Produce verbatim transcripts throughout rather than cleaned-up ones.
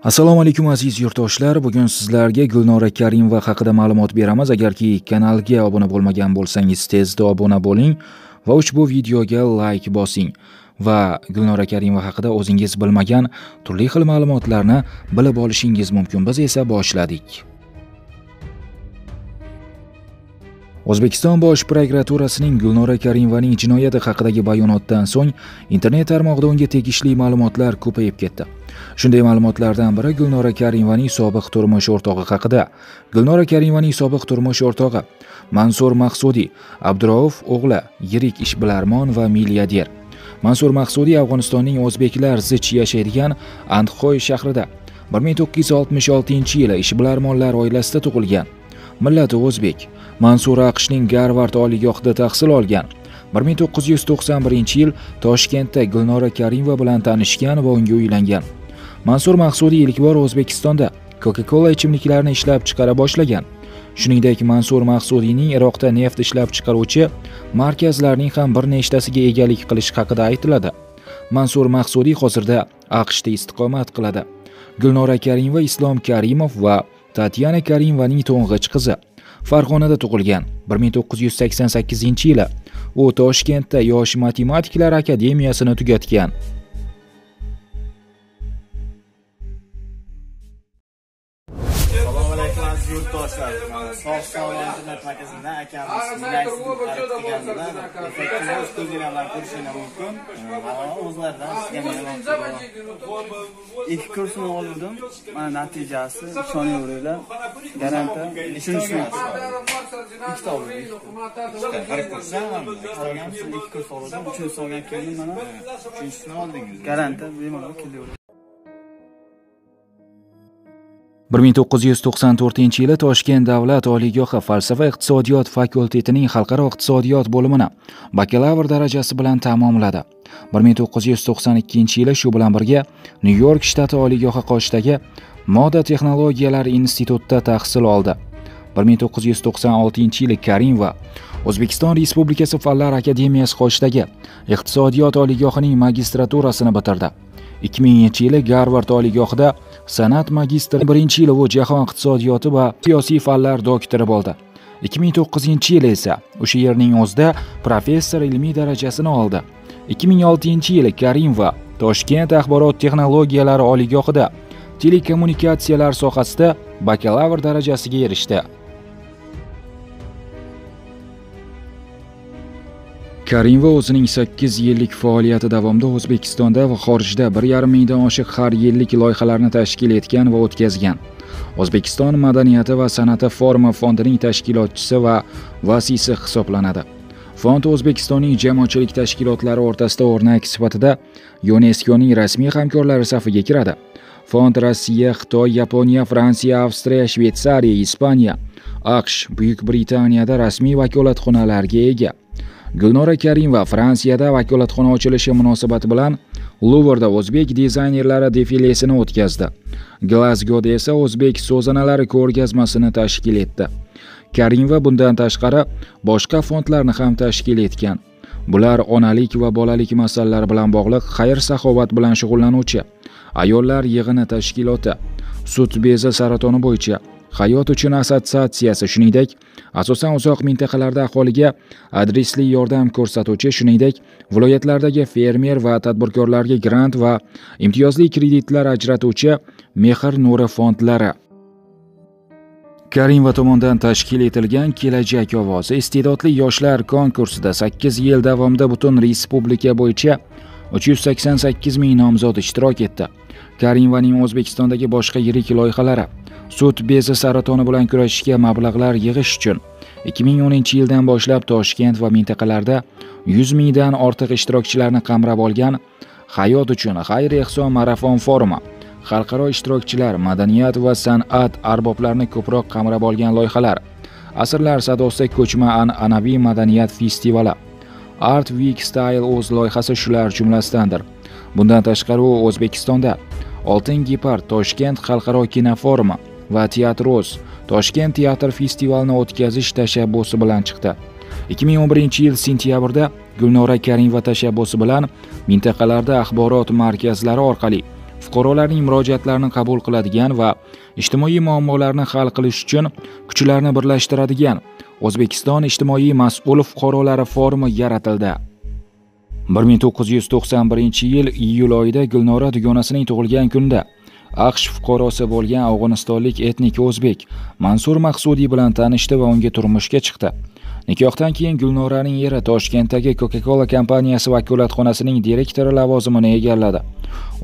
Assalomu alaykum aziz yurtdoshlar, bugun sizlarga Gulnora Karimova haqida ma'lumot beramiz. Agarki kanalga obuna bo'lmagan bo'lsangiz, tezda obuna bo'ling va ushbu videoga like bosing va Gulnora Karimova haqida o'zingiz bilmagan turli xil ma'lumotlarni bilib olishingiz mumkin. Biz esa boshladik. O'zbekiston Bosh prokuraturasining Gulnora Karimovaning jinoyati haqidagi bayonotdan so'ng internet tarmog'ida unga tegishli ma'lumotlar ko'payib ketdi. Shunday ma'lumotlardan biri Gulnora Karimovaning sobiq turmush o'rtog'i haqida. Gulnora Karimovaning sobiq turmush o'rtog'i Mansur Maqsudi, Abdurov o'g'li, yirik ishbilarmon va milliarder. Mansur Maqsudi Afg'onistonning o'zbeklar zich yashaydigan Andxoy shahrida bir ming to'qqiz yuz oltmish oltinchi yili ishbilarmonlar oilasida tug'ilgan. Millati o'zbek. Mansur AQShning Harvard oliygohida tahsil olgan. bir ming to'qqiz yuz to'qson birinchi yil Toshkentda Gulnora Karimova bilan tanishgan va unga uylangan. Mansur Maqsudi ilk bor O'zbekistonda Coca-Cola ichimliklarini ishlab chiqara boshlagan. Shuningdek, Mansur Maqsudining Iroqda neft ishlab chiqaruvchi markazlarning ham bir nechtasiga egalik qilish haqida aytiladi. Mansur Maqsudi hozirda AQShda istiqomat qiladi. Gulnora Karimova Islam Karimov va Tatyana Karimovaning to'ng'ich qizi. Farg'onada tug'ilgan bir ming to'qqiz yuz sakson sakkizinchi yili. U Toshkentda yosh matematiklar akademiyasini tugatgan. İki kursunu oldum. Bana neticesi sonu uğruyla garanti. Üçüncü sınıf. İki de oldum. Her kursu var mı? İki kursu oldum. Üçüncü sınıf geldim bana. Üçüncü sınıf oldum. Garanti. Benim olarak kildi bir ming to'qqiz yuz to'qson to'rtinchi yili Toshkent davlat oliygohi falsafa iqtisodiyot fakultetining xalqaro iqtisodiyot bo'limini bakalavr darajasi bilan tamomladi. bir ming to'qqiz yuz to'qson ikkinchi yili shu bilan birga Nyu-York shtati oliygohi qoshidagi moda texnologiyalari institutida tahsil oldi. bir ming to'qqiz yuz to'qson oltinchi yili Karimova O'zbekiston Respublikasi Fanlar akademiyasi qoshidagi iqtisodiyot oliygohining magistraturasini bitirdi. ikki minginchi yili Harvard oliygohida san'at magistri, birinchi yili u jahon iqtisodiyoti va siyosiy fanlar doktori bo'ldi. ikki ming to'qqizinchi yili esa o'sha yerning o'zida professor ilmiy darajasini oldi. ikki ming oltinchi yili Karimova Toshkent axborot texnologiyalari oliygohida telekommunikatsiyalar sohasida bakalavr darajasiga erishdi. Karimova o'zining sakkiz yillik faoliyati davomida O'zbekistonda va xorijda bir yarim mingdan oshiq har yillik loyihalarni tashkil etgan va o'tkazgan. O'zbekiston madaniyati va san'ati forumi fondining tashkilotchisi va vasiysi hisoblanadi. Fond O'zbekistonning jamoatchilik tashkilotlari o'rtasida o'rnak sifatida UNESCO ning rasmiy hamkorlari safiga kiradi. Fond Rossiya, Xitoy, Yaponiya, Fransiya, Avstriya, Shvetsariya, Ispaniya, AQSh, Buyuk Britaniyada rasmiy vakolatxonalarga ega. Gulnora Karimova Fransiyada vakolatxona ochilishi munosabati bilan Louvreda o'zbek dizaynerlari defilesini o'tkazdi. Glasgowda esa o'zbek so'zanalari ko'rgazmasini tashkil etdi. Karimova bundan tashqari boshqa fondlarni ham tashkil etgan. Bular onalik va bolalik masalalari bilan bog'liq xayr-saxovat bilan shug'ullanuvchi ayollar yig'ini tashkiloti, sut bezi saratoni bo'yicha Hayot uchun assotsiatsiyasi, shuningdek, asosan uzoq mintaqalarda aholiga adresli yordam ko'rsatuvchi, shuningdek, viloyatlardagi fermer va tadbirkorlarga grant va imtiyozli kreditlar ajratuvchi Mehr-Nura fondlari. Karimova tomonidan tashkil etilgan Kelajak ovozi iste'dodli yoshlar konkursida sakkiz yil davomida butun respublika bo'yicha uch yuz sakson sakkiz ming nomzod ishtirok etdi. Karimovaning O'zbekistondagi boshqa yirik loyihalari sut bezi saratoni bilan kurashishga mablag'lar yig'ish uchun ikki ming o'ninchi yildan boshlab Toshkent va mintaqalarda yuz mingdan ortiq ishtirokchilarni qamrab olgan Hayot uchun xayr-ehson marafon forumi xalqaro ishtirokchilar, madaniyat va san'at arboblarini ko'proq qamrab olgan loyihalar, asrlar sadosida ko'chma an'anaviy madaniyat festivali Art Week Style o'z loyihasi shular jumlasidandir. Bundan tashqari u O'zbekistonda Oltin Gepard Toshkent Xalqaro Kinoforumi va Teatros Toshkent teatr festivalini o'tkazish tashabbusi bilan chiqdi. ikki ming o'n birinchi yil sentyabrda Gulnora Karimova tashabbusi bilan mintaqalarda axborot markazlari orqali fuqarolarning murojaatlarini qabul qiladigan va ijtimoiy muammolarni hal qilish uchun kuchlarni birlashtiradigan O'zbekiston ijtimoiy mas'ul fuqarolari forumi yaratildi. bir ming to'qqiz yuz to'qson birinchi yil iyul oyida Gulnora dugonasining tug'ilgan kunida AQSh fuqarosi bo'lgan Afg'onistonlik etnik o'zbek Mansur Maqsudi bilan tanishdi va unga turmushga chiqdi. Nikohdan keyin Gulnoraning eri Toshkentdagi Coca-Cola kompaniyasi vakolatxonasining direktori lavozimini egalladi.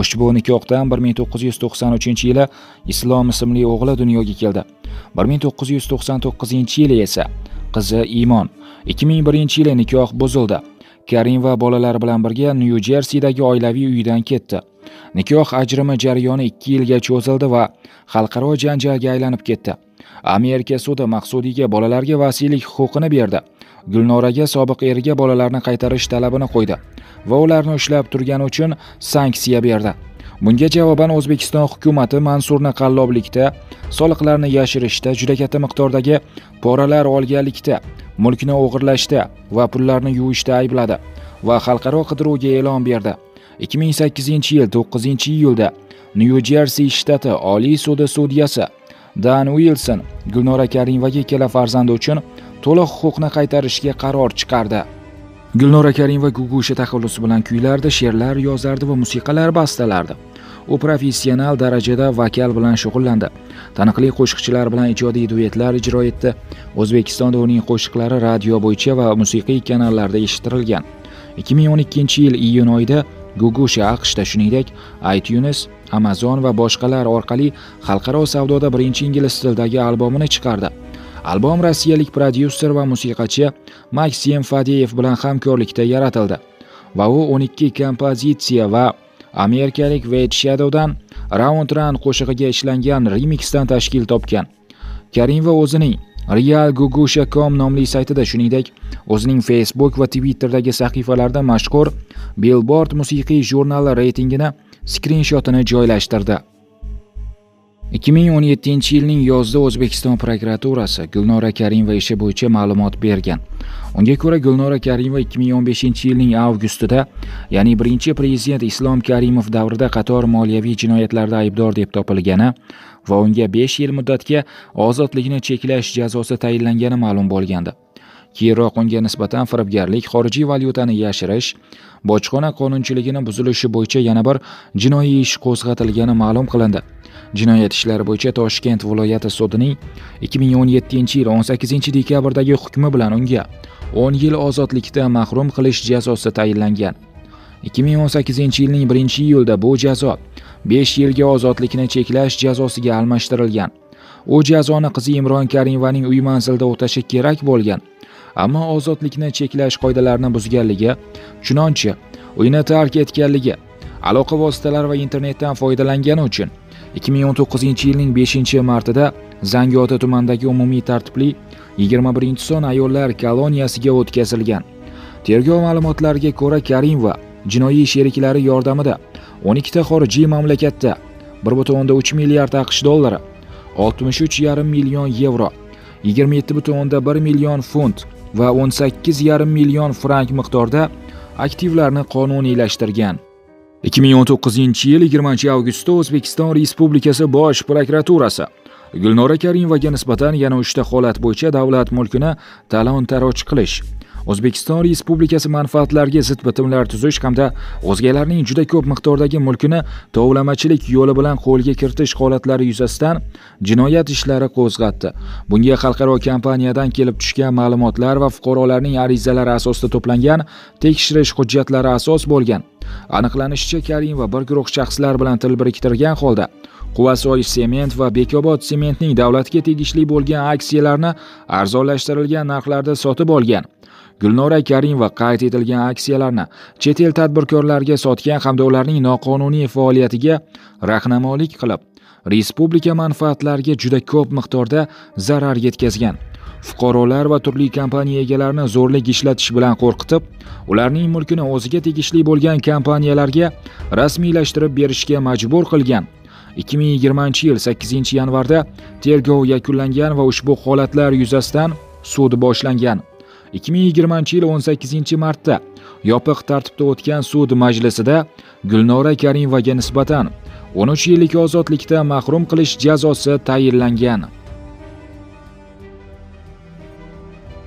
Ushbu nikohdan bir ming to'qqiz yuz to'qson uchinchi yili Islom ismli o'g'li dunyoga keldi. bir ming to'qqiz yuz to'qson to'qqizinchi yili esa qizi Imon. ikki ming birinchi yili nikoh buzildi. Karim va bolalar bilan birga New Jerseydagi oilaviy uydan ketdi. Nikoh ajrimi jarayoni ikki yilga cho'zildi va xalqaro janjalga aylanib ketdi. Amerika sudi Maqsudiga bolalarga vasiylik huquqini berdi. Gulnoraga sobiq eriga bolalarni qaytarish talabini qo'ydi va ularni ushlab turgani uchun sanksiya berdi. Bunga javoban O'zbekiston hukumatı Mansurni qalloblikda, soliqlarni yashirishda, juda katta miqdordagi poralar olganlikda, mulkni o'g'irlashda va pullarni yuvishda aybladi va xalqaro qidiruvga e'lon berdi. ikki ming sakkizinchi yil to'qqizinchi iyulda New Jersey shtati Oliy sudi sudyasi Dan Wilson Gulnora Karimovaga ikkala farzandi uchun to'liq huquqni qaytarishga qaror chiqardi. Gulnora Karimova gugusha taxallusi bilan kuylardi, she'rlar yozardi va musiqalar bastalardi. U professional darajada vokal bilan shug'ullandi. Taniqli qo'shiqchilar bilan ijodiy duetlar ijro etdi. O'zbekistonda uning qo'shiqlari radio bo'yicha va musiqiy kanallarda eshitilgan. ikki ming o'n ikkinchi yil iyun oyida Gugusha AQShda, shuningdek, iTunes, Amazon va boshqalar orqali xalqaro savdoda birinchi ingliz tilidagi albomini chiqardi. Albom rossiyalik prodyuser va musiqachi Maxim Fadeyev bilan hamkorlikda yaratildi va u o'n ikki kompozitsiya va amerikalik White Shadow'dan Round Run qo'shig'iga ishlangan remixdan tashkil topgan. Karimova o'zining real gugusha dot com nomli saytida, shuningdek, o'zining Facebook va Twitter'dagi sahifalarida mashhur Billboard musiqiy jurnali reytingini skrinshotini joylashtirdi. ikki ming o'n yettinchi yilning yozda O'zbekiston prokuraturasi Gulnora Karimova ishi bo'yicha ma'lumot bergan. Unga ko'ra, Gulnora Karimova ikki ming o'n beshinchi yilning avgustida, ya'ni birinchi prezident Islom Karimov davrida qator moliyaviy jinoyatlarda aybdor deb topilgani va unga besh yil muddatga ozodlikni cheklash jazosi tayinlangani ma'lum bo'lgandi. Keyinroq unga nisbatan firibgarlik, xorijiy valyutani yashirish, bojxona qonunchiligini buzilishi bo'yicha yana bir jinoiy ish qo'zg'atilgani ma'lum qilindi. Jinoyat ishlari bo'yicha Toshkent viloyati sudining ikki ming o'n yettinchi yil o'n sakkizinchi dekabrdagi hukmi bilan unga o'n yil ozodlikdan mahrum qilish jazosi tayinlangan. ikki ming o'n sakkizinchi yilning birinchi iyulda bu jazo besh yilga ozodlikni cheklash jazosiga almashtirilgan. U jazoni qizi Imron Karimovaning uy manzilida o'tashi kerak bo'lgan, ammo ozodlikni cheklash qoidalarini buzganligi, chunonchi uyni tark etganligi, aloqa vositalari va internetdan foydalangani uchun ikki ming o'n to'qqizinchi yilning beshinchi martida Zangiota tumanidagi umumiy tartibli yigirma birinchi son ayollar koloniyasiga o'tkazilgan. Tergov ma'lumotlariga ko'ra, Karimova jinoiy sheriklari yordamida o'n ikkita xorijiy mamlakatda bir butun o'ndan uch milliard AQSh dollari, oltmish uch yarim million yevro, yigirma yetti butun o'ndan bir million funt va o'n sakkiz yarim million frank miqdorda aktivlarni qonuniylashtirgan. ikki ming o'n to'qqizinchi yil yigirmanchi avgustda O'zbekiston Respublikasi Bosh prokuraturasi Gulnora Karimovaga nisbatan yana uchta holat bo'yicha davlat mulkini talon-taroj qilish, O'zbekiston Respublikasi manfaatlariga zid bitimlar tuzish hamda o'zgalarning juda ko'p miqdordagi mulkini tovlamachilik yo'li bilan qo'lga kiritish holatlari yuzasidan jinoyat ishlari qo'zg'atdi. Bunga xalqaro kompaniyadan kelib tushgan ma'lumotlar va fuqarolarning arizalari asosida to'plangan tekshirish hujjatlari asos bo'lgan. Aniqlanishicha, Karim va bir guruh shaxslar bilan til biriktirgan holda Kuvasoy sement va Bekobod sementning davlatga tegishli bo'lgan aksiyalarni arzonlashtirilgan narxlarda sotib olgan. Gulnora Karimova qayd etilgan aksiyalarni chet el tadbirkorlariga sotgan hamda ularning noqonuniy faoliyatiga rahnamolik qilib, respublika manfaatlariga juda ko'p miqdorda zarar yetkazgan. Fuqarolar va turli kompaniya egalarini zo'rlik ishlatish bilan qo'rqitib, ularning mulkini o'ziga tegishli bo'lgan kompaniyalarga rasmiylashtirib berishga majbur qilgan. ikki ming yigirmanchi yil sakkizinchi yanvarda tergov yakunlangan va ushbu holatlar yuzasidan sud boshlangan. ikki ming yigirmanchi yil o'n sakkizinchi martda yopiq tartibda o'tgan sud majlisida Gulnora Karimovaga nisbatan o'n uch yillik ozodlikdan mahrum qilish jazosi tayinlangan.